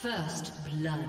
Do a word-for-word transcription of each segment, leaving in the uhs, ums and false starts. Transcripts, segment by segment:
First blood.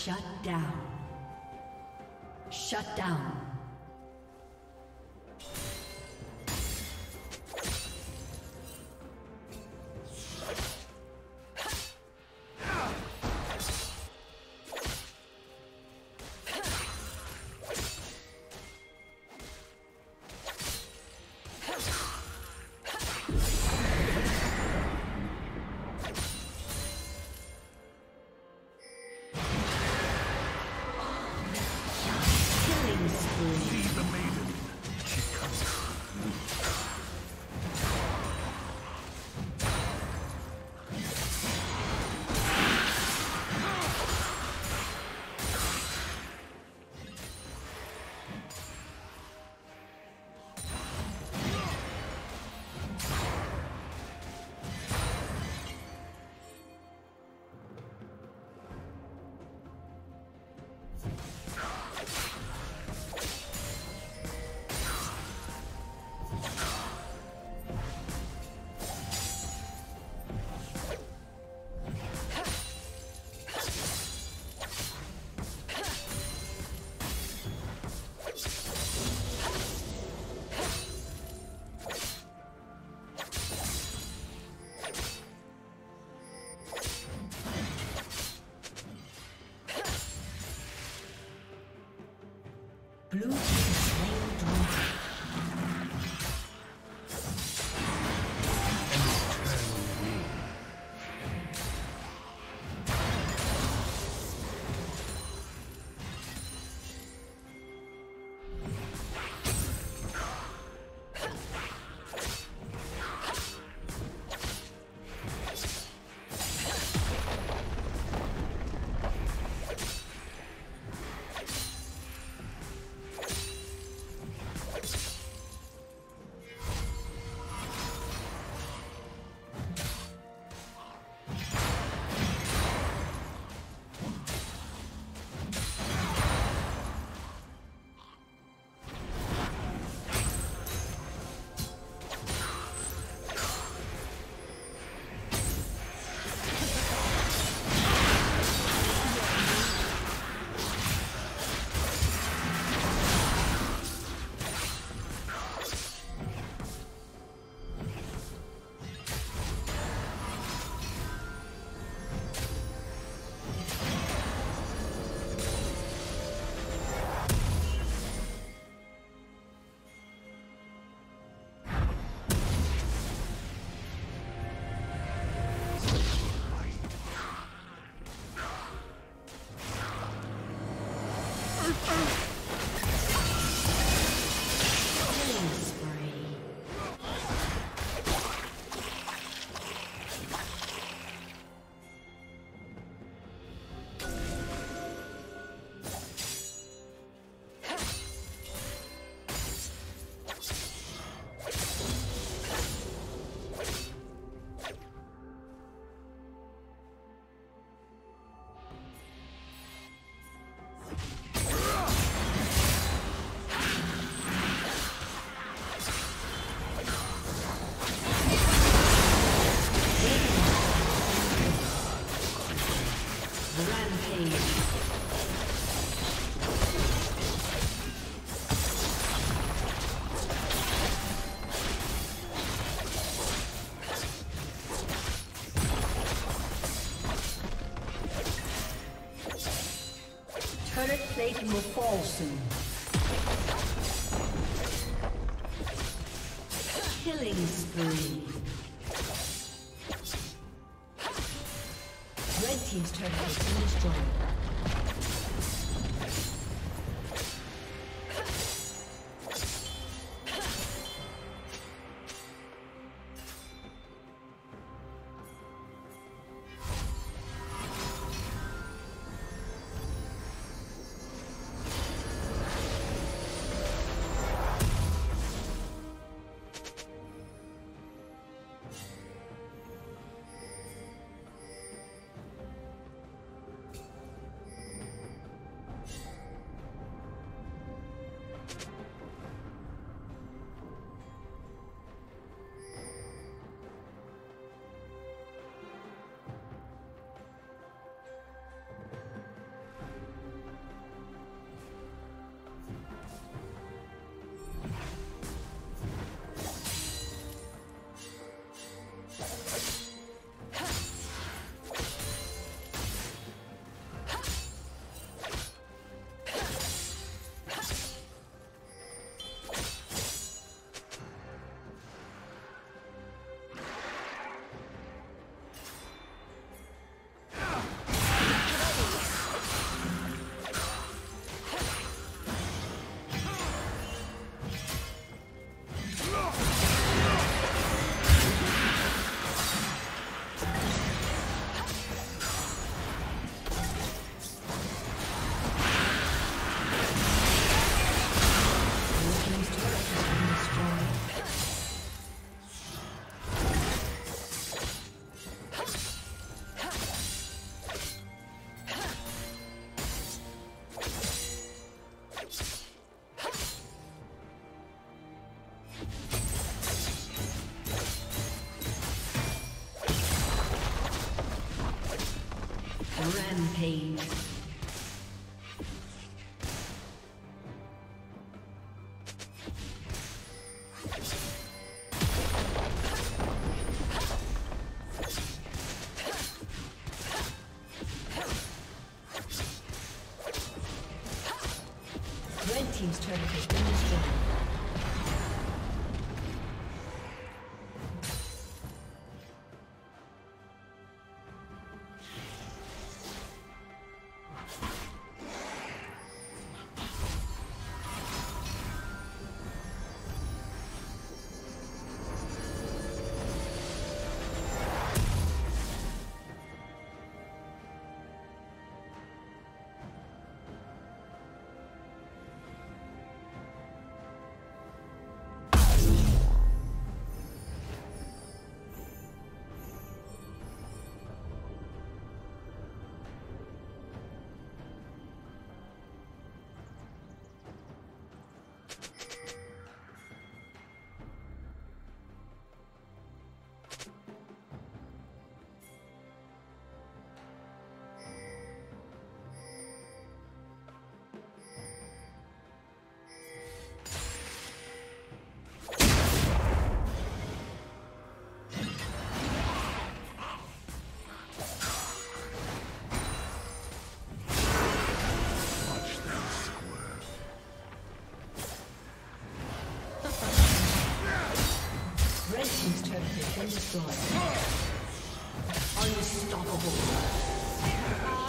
Shut down. Shut down. Blue Satan will fall soon. Killing spree. Red team's turret has been destroyed. Rampage. Unstoppable. Unstoppable. Never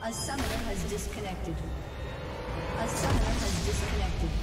A summoner has disconnected. A summoner has disconnected.